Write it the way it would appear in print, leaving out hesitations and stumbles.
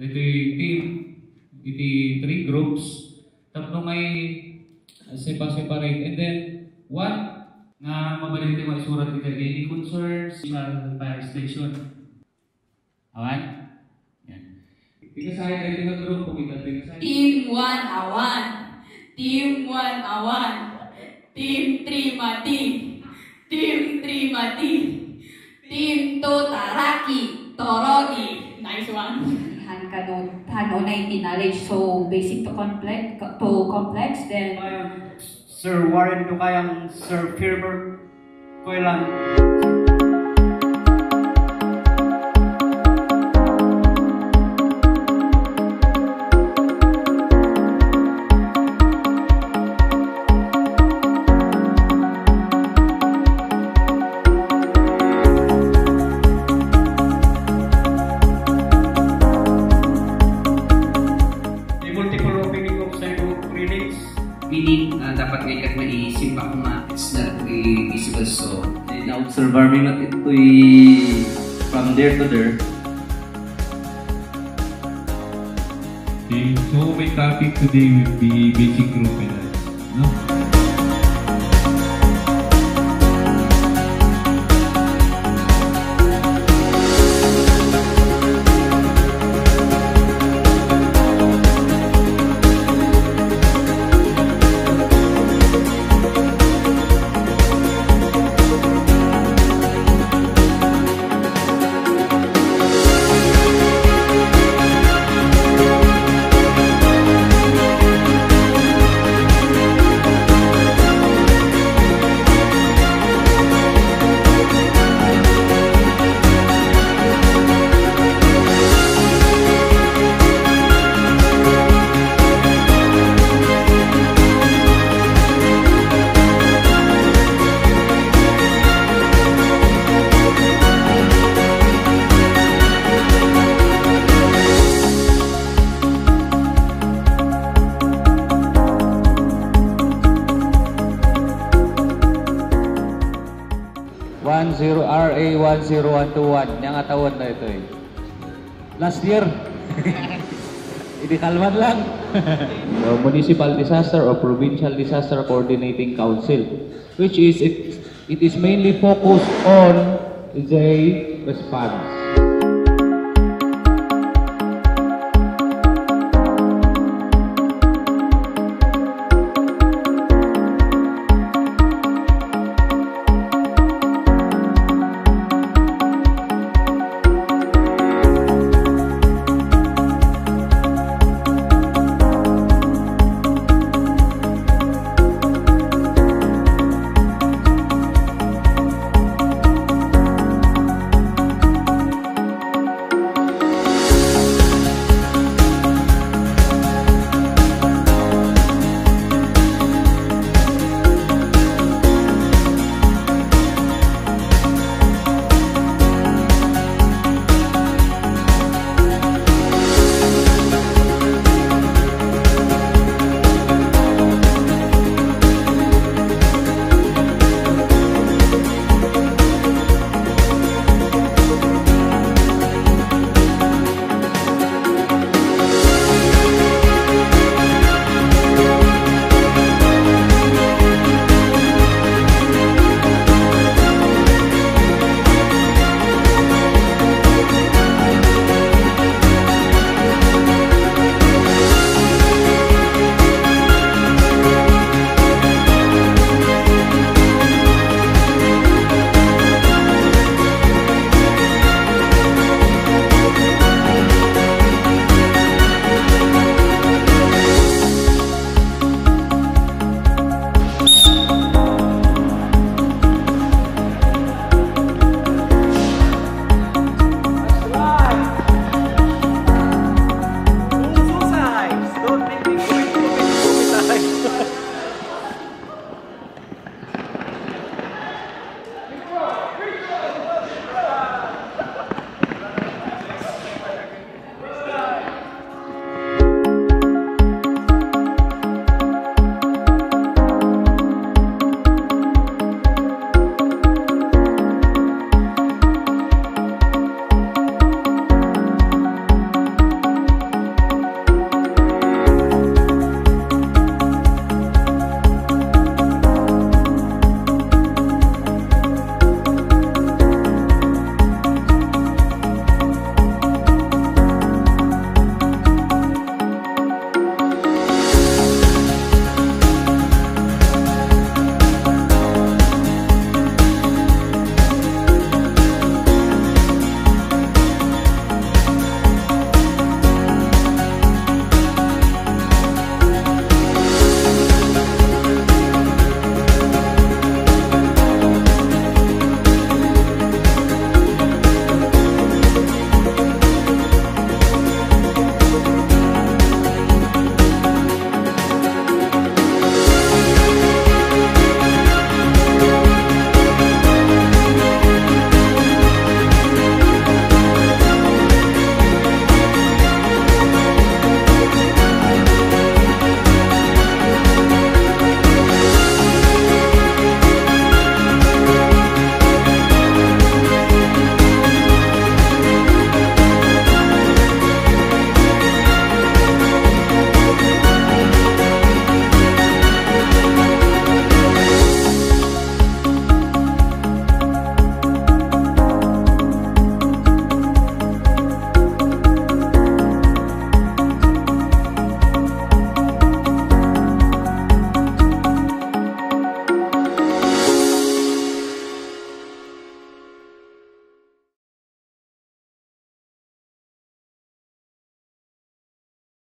iti three groups, tatlong ay separate, and then one na mabalin tayo maisurat ito again, concerns sa fire station. Okay? Yan. Pikasahin kayo ng group, pumita pikasahin. Team 101, Team 101, Team 3 Mati, Team 3 Mati, Team 2 Taraki, Torogi. Nice one. Hanonay tinalage, so basic to complex, then Sir Warren to kayang Sir Firber koilan. Dapat ngayon na iisip ako it's not visible, so na-observe namin natin ito from there to there. Okay, so my topic today will be basic group analysis, no? RA 10121 yang atawon na ito eh. Last year. Idikalman lang. The Municipal Disaster or Provincial Disaster Coordinating Council, which is it is mainly focused on the response.